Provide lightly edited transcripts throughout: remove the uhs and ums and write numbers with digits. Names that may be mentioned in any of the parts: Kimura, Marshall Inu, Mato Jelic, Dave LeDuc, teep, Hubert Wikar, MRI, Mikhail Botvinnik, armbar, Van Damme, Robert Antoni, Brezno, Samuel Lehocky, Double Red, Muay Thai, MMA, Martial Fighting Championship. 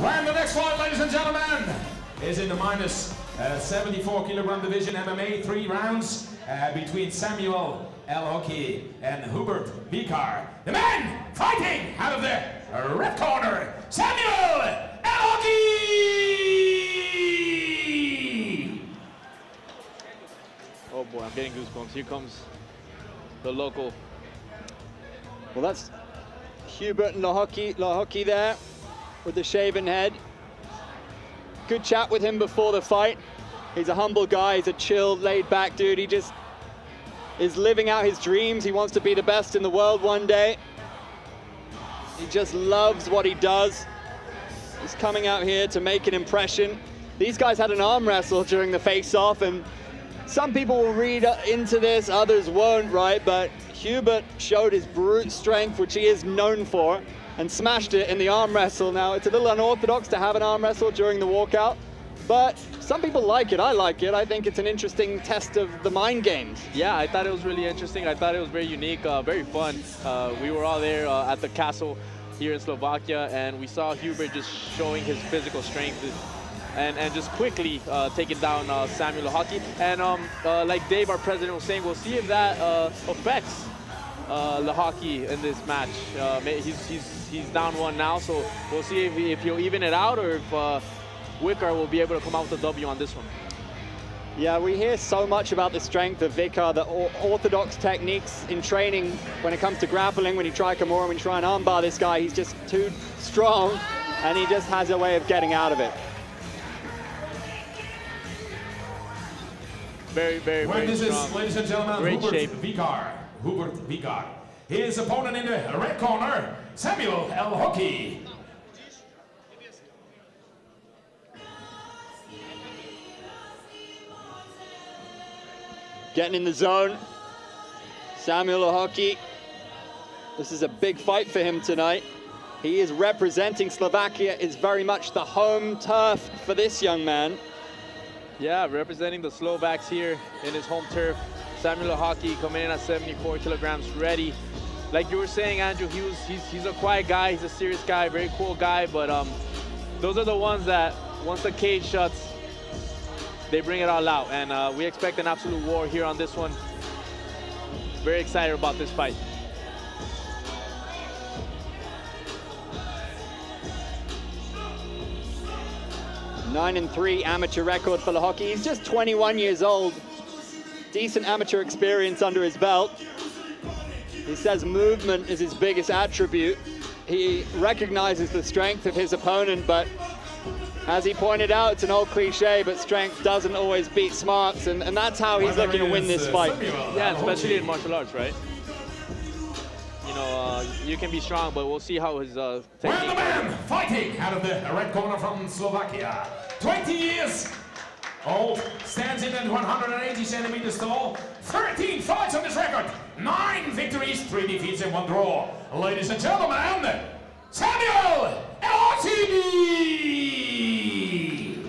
And the next fight, ladies and gentlemen, is in the minus 74 kilogram division, MMA, 3 rounds between Samuel Lehocky and Hubert Wikar. The man fighting out of the red corner, Samuel Lehocky! Oh boy, I'm getting goosebumps. Here comes the local. Well, that's Hubert Lehocky there with the shaven head. Good chat with him before the fight. He's a humble guy, he's a chill, laid-back dude. He just is living out his dreams. He wants to be the best in the world one day. He just loves what he does. He's coming out here to make an impression. These guys had an arm wrestle during the face-off, and some people will read into this, others won't, right? But Hubert showed his brute strength, which he is known for, and smashed it in the arm wrestle. Now, it's a little unorthodox to have an arm wrestle during the walkout, but some people like it. I like it. I think it's an interesting test of the mind games. Yeah, I thought it was really interesting. I thought it was very unique, very fun. We were all there at the castle here in Slovakia, and we saw Hubert just showing his physical strength and just quickly taking down Samuel Lehocky. And like Dave, our president, was saying, we'll see if that affects Lehocky in this match. He's down one now, so we'll see if he'll even it out or if Wikar will be able to come out with a W on this one. Yeah, we hear so much about the strength of Wikar, the orthodox techniques in training when it comes to grappling. When you try Kimura, when you try and armbar this guy, he's just too strong, and he just has a way of getting out of it. Very, very, very strong. Ladies and gentlemen, Hubert Wikar. His opponent in the red corner, Samuel Lehocky. Getting in the zone, Samuel Lehocky. This is a big fight for him tonight. He is representing Slovakia. It's very much the home turf for this young man. Yeah, representing the Slovaks here in his home turf. Samuel Lehocky coming in at 74 kilograms, ready. Like you were saying, Andrew, he's a quiet guy, he's a serious guy, very cool guy, but those are the ones that, once the cage shuts, they bring it all out, and we expect an absolute war here on this one. Very excited about this fight. Nine and 3 amateur record for Lehocky. He's just 21 years old. Decent amateur experience under his belt. He says movement is his biggest attribute. He recognizes the strength of his opponent, but as he pointed out, it's an old cliche, but strength doesn't always beat smarts, and that's how he's looking to win this fight. Yeah, especially in martial arts, right? You know, you can be strong, but we'll see how his technique. We're the man fighting out of the red corner from Slovakia. 20 years old, stands in at 180 centimeters tall, 13 fights on this record, 9 victories, 3 defeats and 1 draw. Ladies and gentlemen, Samuel Lehocky!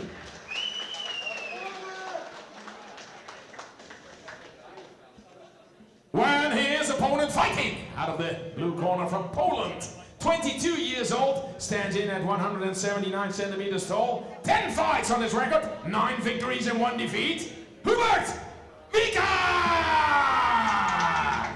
When his opponent fighting out of the blue corner from Poland, 22 years old, stands in at 179 centimeters tall, 10 fights on his record, 9 victories and 1 defeat, Hubert Wikar!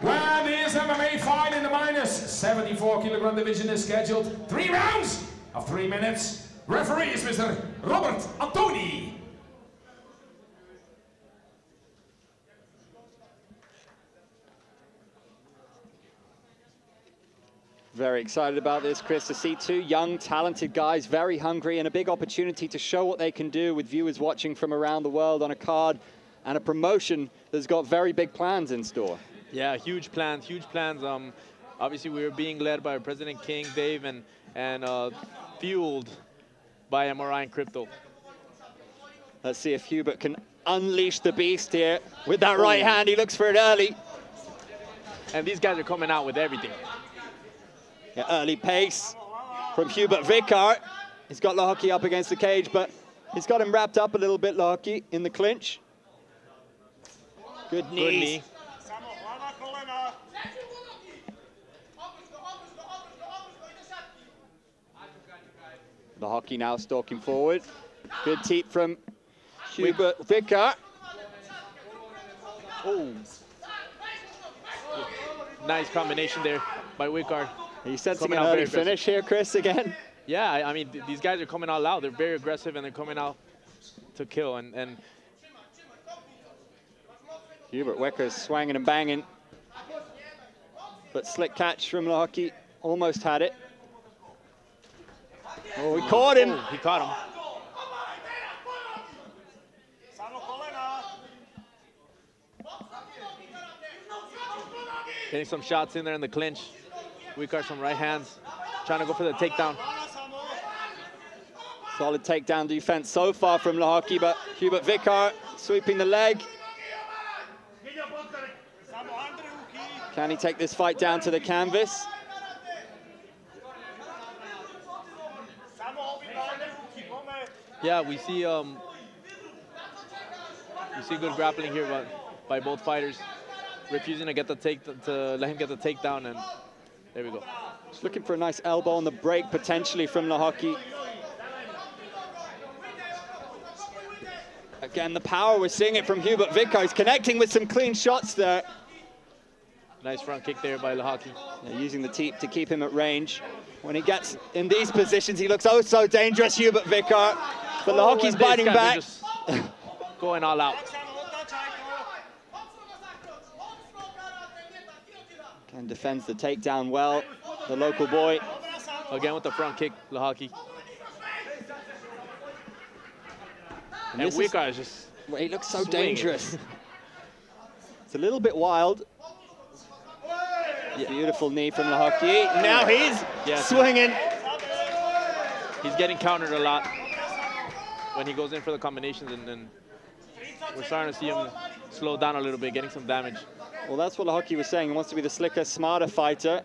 Well, his MMA fight in the minus 74 kilogram division is scheduled, 3 rounds of 3 minutes. Referee is Mr. Robert Antoni. Very excited about this, Chris, to see 2 young, talented guys, very hungry, and a big opportunity to show what they can do with viewers watching from around the world on a card and a promotion that's got very big plans in store. Yeah, huge plans, huge plans. Obviously, we were being led by President King, Dave, and fueled by MRI and Crypto. Let's see if Hubert can unleash the beast here. With that right hand, he looks for it early. And these guys are coming out with everything. Yeah, early pace from Hubert Wikar. He's got Lehocky up against the cage, but he's got him wrapped up a little bit, Lehocky, in the clinch. Good knee. Lehocky now stalking forward. Good teep from Hubert Wikar. Oh. Nice combination there by Wikar. Are you sensing an early finish here, Chris, again? Yeah, I mean, these guys are coming out loud. They're very aggressive, and they're coming out to kill. And Hubert Wicker's swanging and banging. But slick catch from Lehocky. Almost had it. Oh, he caught him. He caught him. Getting some shots in there in the clinch. We caught some right hands. Trying to go for the takedown. Solid takedown defense so far from Lehocky, but Hubert Wikar sweeping the leg. Can he take this fight down to the canvas? Yeah, we see good grappling here by both fighters, refusing to get the takedown, and there we go. Just looking for a nice elbow on the break potentially from Lehocky. Again, the power, we're seeing it from Hubert Wikar. He's connecting with some clean shots there. Nice front kick there by Lehocky. Yeah, using the teep to keep him at range. When he gets in these positions, he looks oh so dangerous, Hubert Wikar. But Lehocky's biting back. Going all out. And defends the takedown well, the local boy. Again with the front kick, Lehocky. And Wikar is just... He looks so dangerous. It's a little bit wild. Yeah. Beautiful knee from Lehocky. Now he's swinging. He's getting countered a lot when he goes in for the combinations, and we're starting to see him slow down a little bit, getting some damage. Well, that's what Lehocky was saying. He wants to be the slicker, smarter fighter.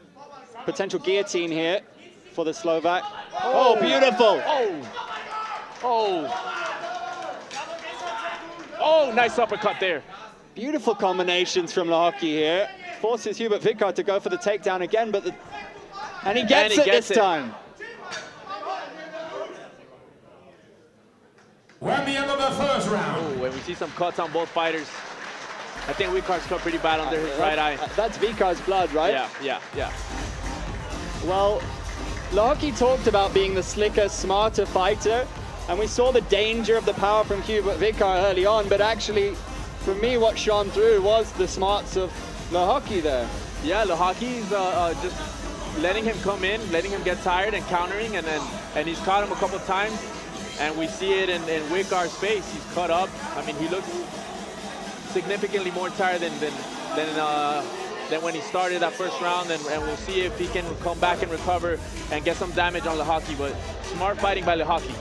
Potential guillotine here for the Slovak. Oh, beautiful. Oh, nice uppercut there. Beautiful combinations from Lehocky here. Forces Hubert Wikar to go for the takedown again, but and he gets it this time. We're at the end of the first round. Ooh, and we see some cuts on both fighters. I think Wikar's cut pretty bad under his right eye. That's Wikar's blood, right? Yeah. Well, Lehocky talked about being the slicker, smarter fighter, and we saw the danger of the power from Hubert Wikar early on, but actually, for me, what shone through was the smarts of Lehocky there. Yeah, Lehocky just letting him come in, letting him get tired and countering, and he's caught him a couple times, and we see it in Wikar's face. He's cut up. I mean, he looks significantly more tired than when he started that first round, and we'll see if he can come back and recover and get some damage on Lehocky. But smart fighting by Lehocky.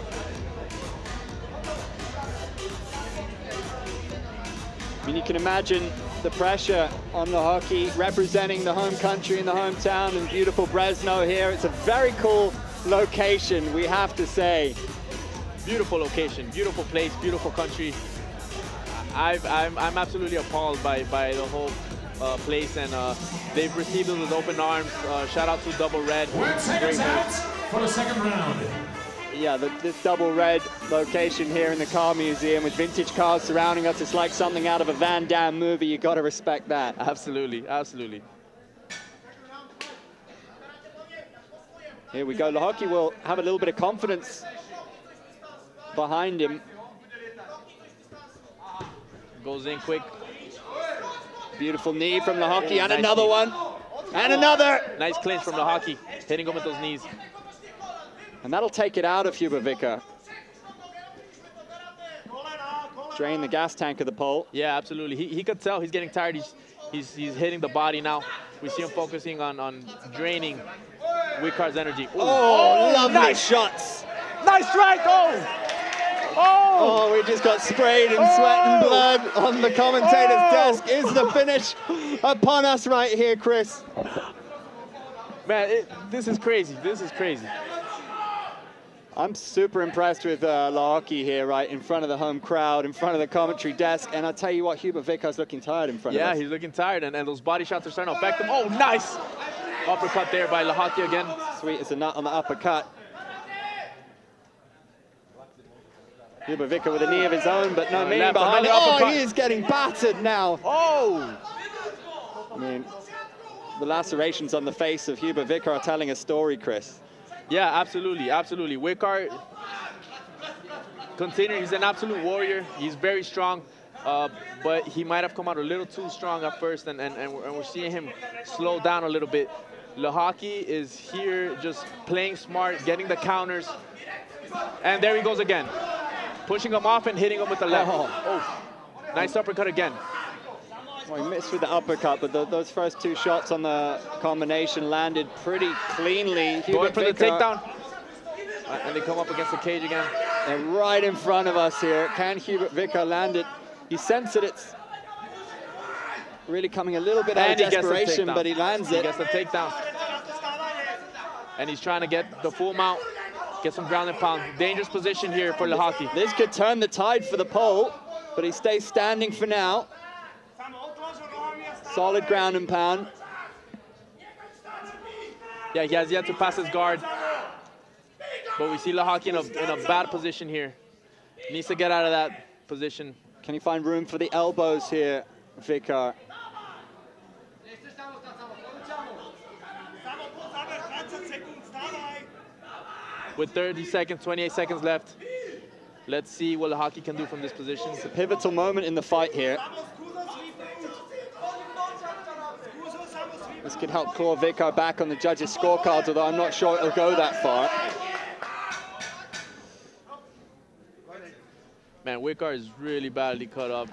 I mean, you can imagine the pressure on Lehocky, representing the home country and the hometown and beautiful Brezno here. It's a very cool location, we have to say. Beautiful location, beautiful place, beautiful country. I'm absolutely appalled by the whole place, and they've received it with open arms. Shout out to Double Red. For the second round. Yeah, this Double Red location here in the car museum with vintage cars surrounding us, it's like something out of a Van Damme movie. You got to respect that. Absolutely, absolutely. Here we go. Lehocky will have a little bit of confidence behind him. Goes in quick. Beautiful knee from Lehocky, and nice another knee. And another. Nice clinch from Lehocky, hitting him with those knees. And that'll take it out of Hubert Wikar. Drain the gas tank of the pole. Yeah, absolutely. He could tell he's getting tired. He's hitting the body now. We see him focusing on draining Wikar's energy. Ooh. Oh, lovely shots. Nice strike. Oh, we just got sprayed in sweat and blood on the commentator's desk. Is the finish upon us right here, Chris? Man, this is crazy. This is crazy. I'm super impressed with Lehocky here, right, in front of the home crowd, in front of the commentary desk, and I tell you what, Hubert Wikar's looking tired in front of us. Yeah, he's looking tired, and those body shots are starting to affect him. Oh, nice! Uppercut there by Lehocky again. Sweet as a nut on the uppercut. Hubert Wikar with a knee of his own, but no meaning behind it. Oh, he is getting battered now. Oh! I mean, the lacerations on the face of Hubert Wikar are telling a story, Chris. Yeah, absolutely, absolutely. Wikar, continuing, he's an absolute warrior. He's very strong, but he might have come out a little too strong at first, and we're seeing him slow down a little bit. Lehocky is here just playing smart, getting the counters, and there he goes again. Pushing him off and hitting him with the left. Oh. Nice uppercut again. Well, he missed with the uppercut, but those first two shots on the combination landed pretty cleanly. Going for the takedown. And they come up against the cage again. They're right in front of us here. Can Hubert Wikar land it? He sensed it. It's really coming a little bit out of desperation, but he lands it. He gets the takedown. And he's trying to get the full mount. Get some ground and pound. Dangerous position here for Lehocky. This could turn the tide for the Pole, but he stays standing for now. Solid ground and pound. Yeah, he has yet to pass his guard. But we see Lehocky in a bad position here. Needs to get out of that position. Can he find room for the elbows here, Wikar? With 30 seconds, 28 seconds left. Let's see what Lehocky can do from this position. It's a pivotal moment in the fight here. This could help claw Wikar back on the judges' scorecards, although I'm not sure it'll go that far. Man, Wikar is really badly cut up.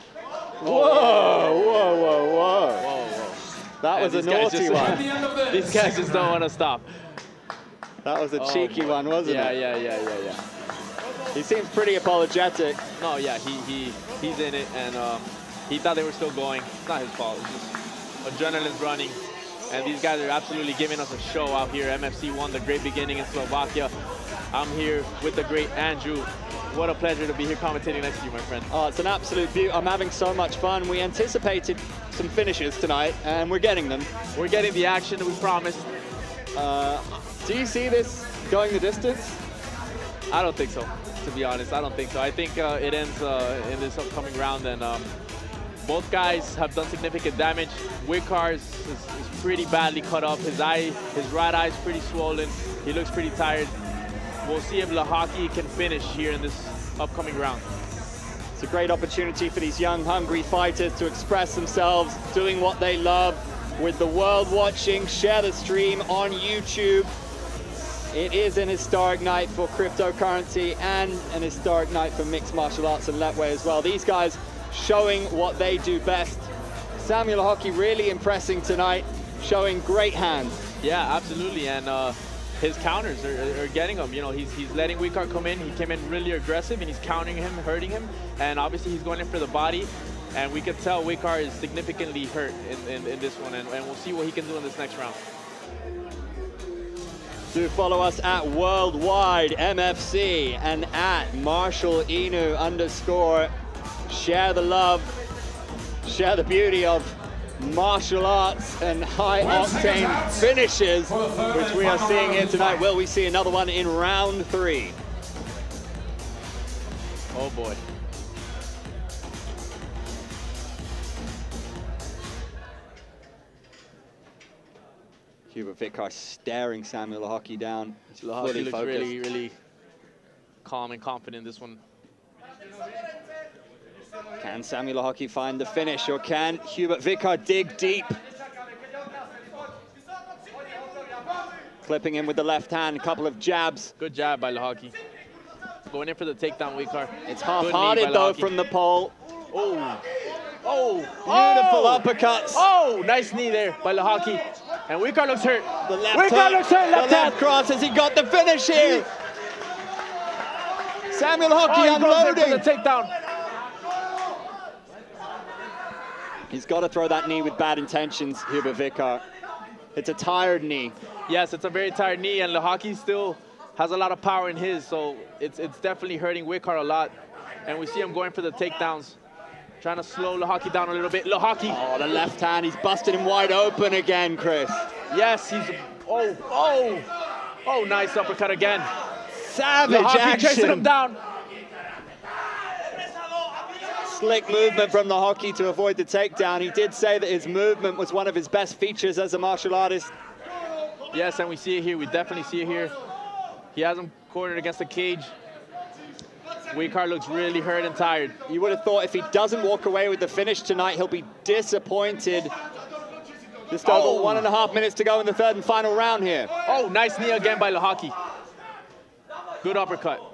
Whoa. That was a naughty one. These guys just don't want to stop. That was a cheeky one, wasn't it? Yeah. He seems pretty apologetic. No, yeah, he's in it, and he thought they were still going. It's not his fault. It's just adrenaline's running, and these guys are absolutely giving us a show out here. MFC won the great beginning in Slovakia. I'm here with the great Andrew. What a pleasure to be here commentating next to you, my friend. Oh, it's an absolute beaut. I'm having so much fun. We anticipated some finishes tonight, and we're getting them. We're getting the action that we promised. Do you see this going the distance? I don't think so, to be honest. I don't think so. I think it ends in this upcoming round, and both guys have done significant damage. Wikar is pretty badly cut up. His right eye is pretty swollen. He looks pretty tired. We'll see if Lehocky can finish here in this upcoming round. It's a great opportunity for these young, hungry fighters to express themselves, doing what they love, with the world watching. Share the stream on YouTube. It is an historic night for cryptocurrency and an historic night for mixed martial arts and Letway as well. These guys showing what they do best. Samuel Lehocky really impressing tonight, showing great hands. Yeah, absolutely, and his counters are getting him. You know, he's letting Wikar come in. He came in really aggressive, and he's countering him, hurting him, and obviously he's going in for the body. And we could tell Wikar is significantly hurt in this one, and we'll see what he can do in this next round. Do follow us at Worldwide MFC and at Marshall Inu _. Share the love, share the beauty of martial arts and high octane finishes, which we are seeing here tonight. Will we see another one in round 3? Oh boy. Hubert Wikar staring Samuel Lehocky down. Lehocky looks really, really calm and confident in this one. Can Samuel Lehocky find the finish, or can Hubert Wikar dig deep? Clipping him with the left hand, a couple of jabs. Good jab by Lehocky. Going in for the takedown, Wikar. It's half-hearted, though, from the Pole. Beautiful uppercuts. Oh, nice knee there by Lehocky. And Wikar looks hurt. The left Wikar looks hurt, left cross. Has he got the finish here? Samuel Lehocky unloading. He goes in for the takedown. He's got to throw that knee with bad intentions, Hubert Wikar. It's a tired knee. Yes, it's a very tired knee, and Lehocky still has a lot of power in his, so it's definitely hurting Wikar a lot. And we see him going for the takedowns. Trying to slow Lehocky down a little bit. Lehocky. Oh, the left hand. He's busted him wide open again, Chris. Yes, he's. Nice uppercut again. Savage action. Lehocky chasing him down. slick movement from Lehocky to avoid the takedown. He did say that his movement was one of his best features as a martial artist. Yes, and we see it here. We definitely see it here. He has him cornered against the cage. Wikar looks really hurt and tired. You would have thought if he doesn't walk away with the finish tonight, he'll be disappointed. There's still 1.5 minutes to go in the third and final round here. Oh, nice knee again by Lehocky. Good uppercut.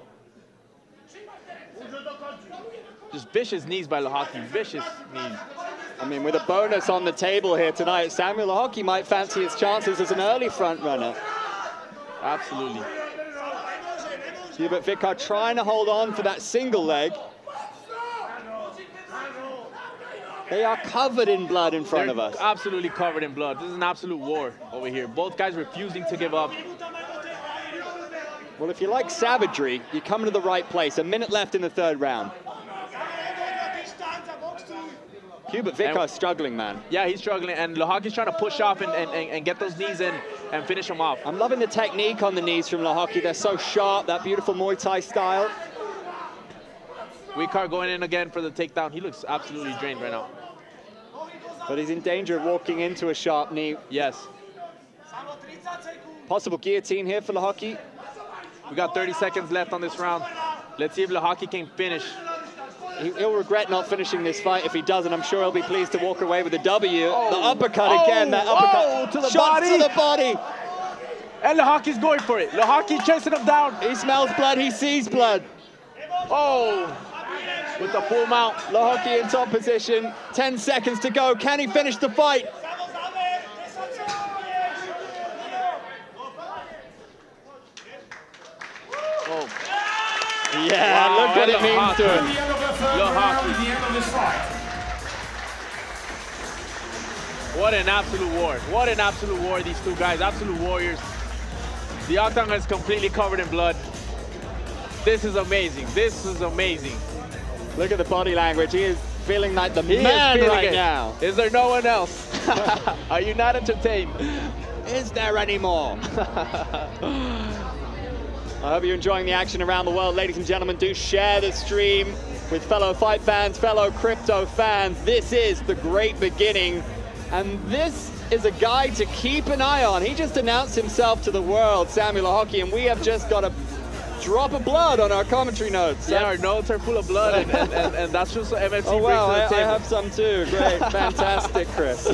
Just vicious knees by Lehocky, vicious knees. I mean, with a bonus on the table here tonight, Samuel Lehocky might fancy his chances as an early front runner. Absolutely. Hubert Wikar trying to hold on for that single leg. They are covered in blood in front of us. Absolutely covered in blood. This is an absolute war over here. Both guys refusing to give up. Well, if you like savagery, you're coming to the right place. A minute left in the third round. Hubert Wikar's struggling, man. Yeah, he's struggling, and Lehocky's trying to push off and get those knees in and finish him off. I'm loving the technique on the knees from Lehocky. They're so sharp, that beautiful Muay Thai style. Wikar going in again for the takedown. He looks absolutely drained right now. But he's in danger of walking into a sharp knee. Yes. Possible guillotine here for Lehocky. We got 30 seconds left on this round. Let's see if Lehocky can finish. He'll regret not finishing this fight if he doesn't. I'm sure he'll be pleased to walk away with a W. Oh. The uppercut again, that uppercut. Oh, to the body. To the body. And Lehocky's going for it. Lehocky chasing him down. He smells blood, he sees blood. Oh. With the full mount, Lehocky in top position. 10 seconds to go. Can he finish the fight? Oh. Yeah, wow, look what it means to him. Lehocky. What an absolute war. What an absolute war, these two guys. Absolute warriors. The octagon is completely covered in blood. This is amazing. This is amazing. Look at the body language. He is feeling like the man right now. Is there no one else? Are you not entertained? Is there any more? I hope you're enjoying the action around the world. Ladies and gentlemen, do share the stream with fellow fight fans, fellow crypto fans. This is The Great Beginning, and this is a guy to keep an eye on. He just announced himself to the world, Samuel Lehocky, and we have just got a drop of blood on our commentary notes. Yeah, our notes are full of blood, and that's just what MFC brings to the table. I have some too. Great, fantastic, Chris.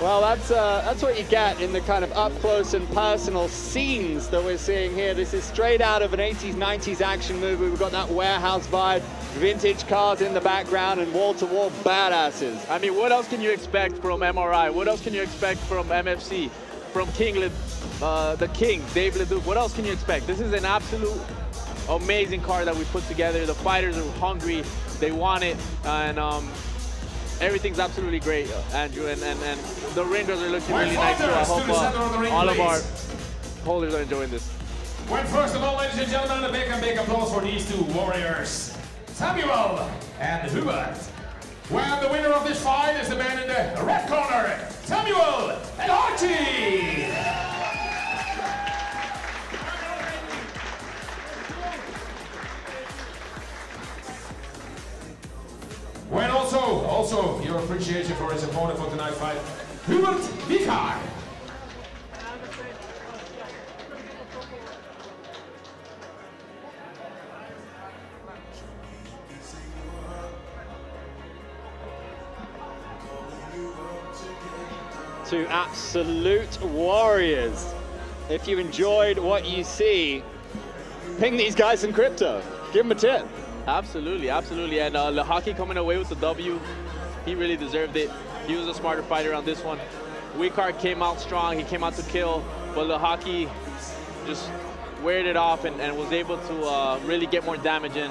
Well, that's what you get in the kind of up-close and personal scenes that we're seeing here. This is straight out of an 80s, 90s action movie. We've got that warehouse vibe, vintage cars in the background, and wall-to-wall badasses. I mean, what else can you expect from MRI? What else can you expect from MFC? From the King, Dave LeDuc? What else can you expect? This is an absolute amazing card that we put together. The fighters are hungry. They want it. Everything's absolutely great, Andrew, and the ringers are looking really nice. I hope all of our holders are enjoying this. Well, first of all, ladies and gentlemen, a big applause for these two warriors, Samuel and Hubert. Well, the winner of this fight is the man in the red corner, Samuel Lehocky. Well, also your appreciation for his opponent for tonight's fight, Hubert Wikar. Two absolute warriors. If you enjoyed what you see, ping these guys in crypto. Give them a tip. Absolutely, absolutely. And Lehocky coming away with the W. He really deserved it. He was a smarter fighter on this one. Wikar came out strong. He came out to kill, but Lehocky just weared it off and was able to really get more damage in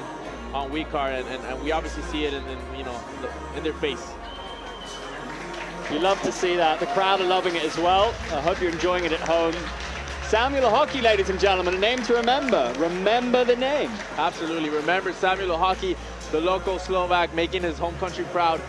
on Wikar. And we obviously see it in their face. You love to see that. The crowd are loving it as well. I hope you're enjoying it at home. Samuel Lehocky, ladies and gentlemen, a name to remember. Remember the name. Absolutely. Remember Samuel Lehocky, the local Slovak, making his home country proud.